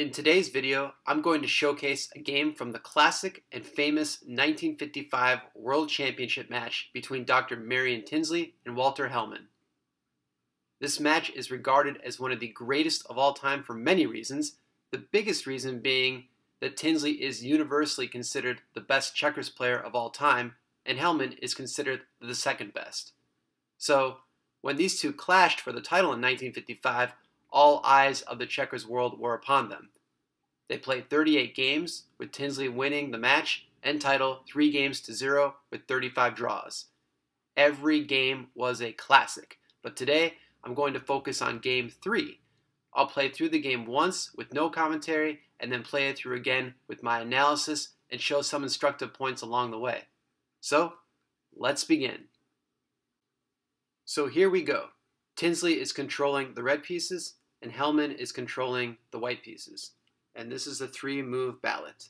In today's video, I'm going to showcase a game from the classic and famous 1955 World Championship match between Dr. Marion Tinsley and Walter Hellman. This match is regarded as one of the greatest of all time for many reasons, the biggest reason being that Tinsley is universally considered the best checkers player of all time, and Hellman is considered the second best. So, when these two clashed for the title in 1955, all eyes of the checkers world were upon them. They played 38 games, with Tinsley winning the match and title 3 games to 0 with 35 draws. Every game was a classic, but today I'm going to focus on Game 3. I'll play through the game once with no commentary and then play it through again with my analysis and show some instructive points along the way. So, let's begin. So here we go. Tinsley is controlling the red pieces, and Hellman is controlling the white pieces. And this is a 3-move ballot.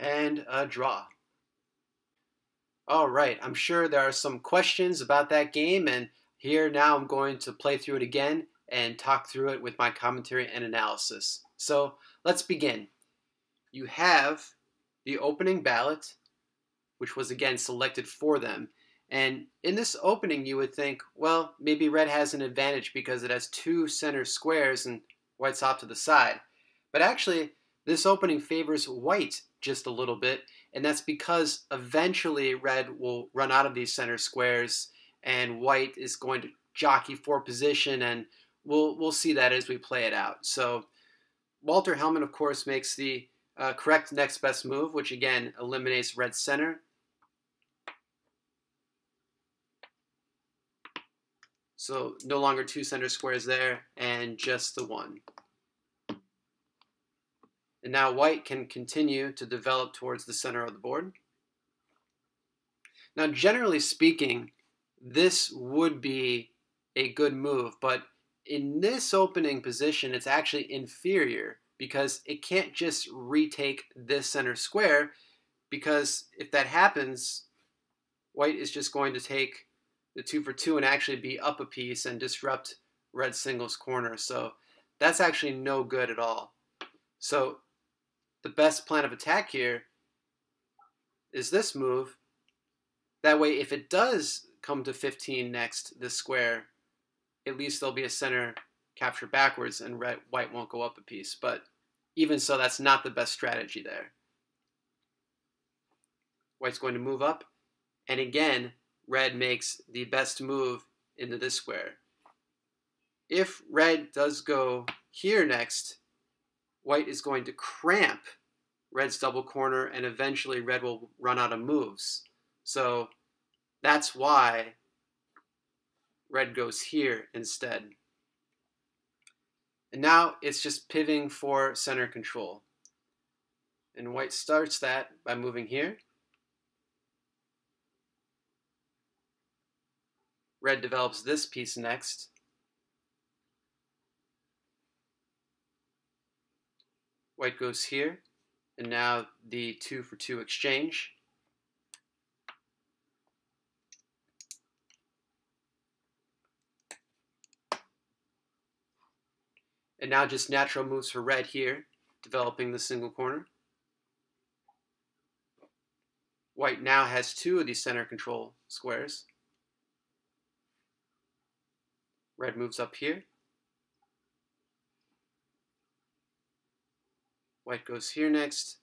And a draw. All right, I'm sure there are some questions about that game, and here now I'm going to play through it again and talk through it with my commentary and analysis. So let's begin. You have the opening ballot, which was again selected for them. And in this opening, you would think, well, maybe red has an advantage because it has 2 center squares and white's off to the side. But actually, this opening favors white just a little bit, and that's because eventually red will run out of these center squares and white is going to jockey for position, and we'll see that as we play it out. So Walter Hellman, of course, makes the correct next best move, which again eliminates red center. So no longer 2 center squares there, and just the 1. And now white can continue to develop towards the center of the board. Now, generally speaking, this would be a good move, but in this opening position, it's actually inferior because it can't just retake this center square, because if that happens, white is just going to take the 2 for 2 and actually be up a piece and disrupt red singles corner. So that's actually no good at all. So the best plan of attack here is this move. That way, if it does come to 15 next, this square, at least there'll be a center capture backwards and white won't go up a piece. But even so, that's not the best strategy there. White's going to move up, and again, red makes the best move into this square. If red does go here next, white is going to cramp Red's double corner, and eventually Red will run out of moves. So that's why Red goes here instead. And now it's just pivoting for center control. And White starts that by moving here. Red develops this piece next. White goes here, and now the 2-for-2 exchange. And now just natural moves for Red here, developing the single corner. White now has two of these center control squares. Red moves up here. White goes here next,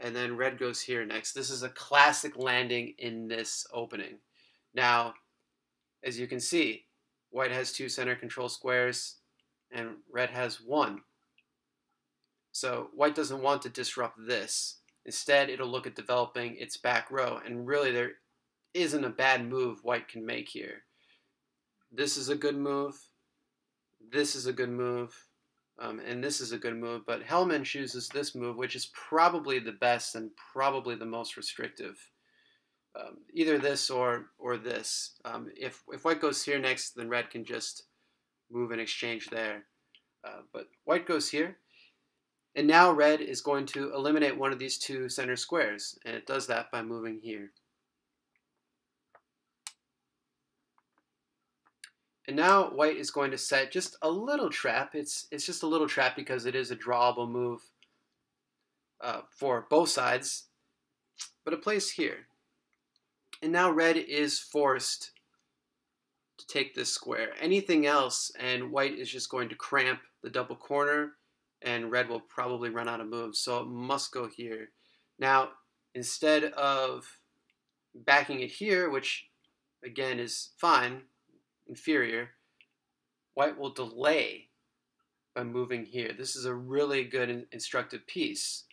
and then Red goes here next. This is a classic landing in this opening. Now, as you can see, White has two center control squares, and Red has one. So White doesn't want to disrupt this. Instead, it'll look at developing its back row, and really there isn't a bad move White can make here. This is a good move, this is a good move, and this is a good move, but Hellman chooses this move, which is probably the best and probably the most restrictive. Either this or this. If White goes here next, then Red can just move and exchange there. But White goes here. And now Red is going to eliminate one of these two center squares, and it does that by moving here. And now White is going to set just a little trap. It's just a little trap because it is a drawable move for both sides, but it plays here. And now Red is forced to take this square. Anything else, and White is just going to cramp the double corner, and Red will probably run out of moves, so it must go here. Now, instead of backing it here, which again is fine, inferior, White will delay by moving here. This is a really good and instructive piece.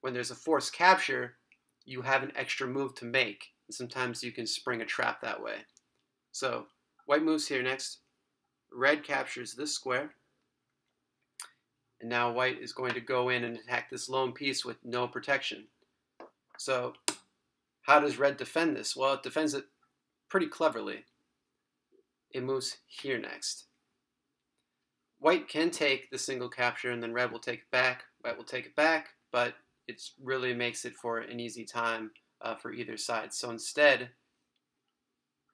When there's a forced capture, you have an extra move to make, and sometimes you can spring a trap that way. So White moves here next. Red captures this square. And now White is going to go in and attack this lone piece with no protection. So how does Red defend this? Well, it defends it pretty cleverly. It moves here next. White can take the single capture, and then Red will take it back. White will take it back, but it really makes it for an easy time for either side. So instead,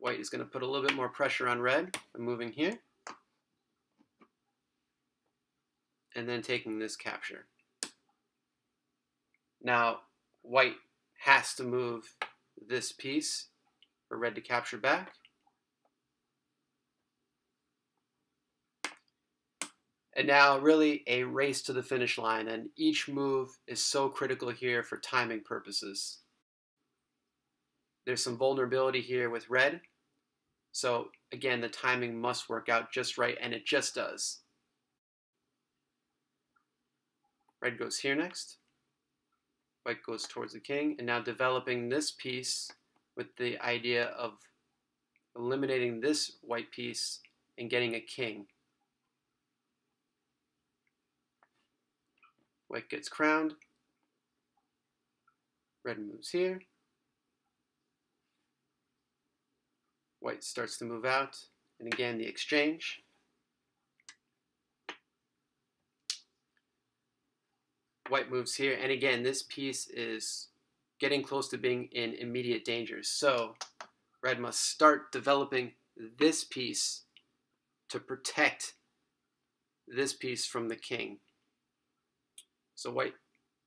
White is going to put a little bit more pressure on Red by moving here, and then taking this capture. Now, White has to move this piece for Red to capture back. And now, really, a race to the finish line, and each move is so critical here for timing purposes. There's some vulnerability here with Red, so again, the timing must work out just right, and it just does. Red goes here next. White goes towards the king, and now developing this piece with the idea of eliminating this white piece and getting a king. White gets crowned. Red moves here. White starts to move out, and again the exchange. White moves here, and again this piece is getting close to being in immediate danger. So Red must start developing this piece to protect this piece from the king. So White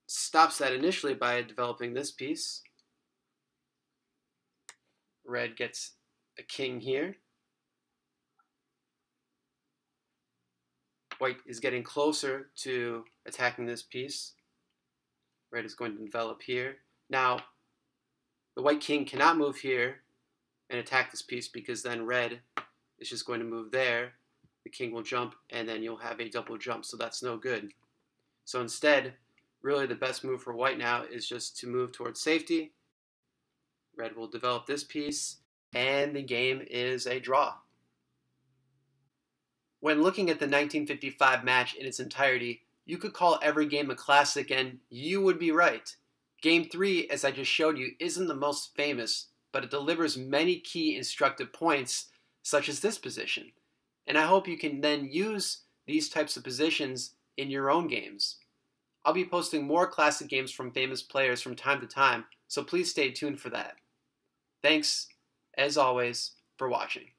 stops that initially by developing this piece. Red gets a king here. White is getting closer to attacking this piece. Red is going to develop here. Now, the white king cannot move here and attack this piece because then Red is just going to move there. The king will jump, and then you'll have a double jump, so that's no good. So instead, really the best move for white now is just to move towards safety. Red will develop this piece, and the game is a draw. When looking at the 1955 match in its entirety, you could call every game a classic, and you would be right. Game 3, as I just showed you, isn't the most famous, but it delivers many key instructive points, such as this position. And I hope you can then use these types of positions in your own games. I'll be posting more classic games from famous players from time to time, so please stay tuned for that. Thanks, as always, for watching.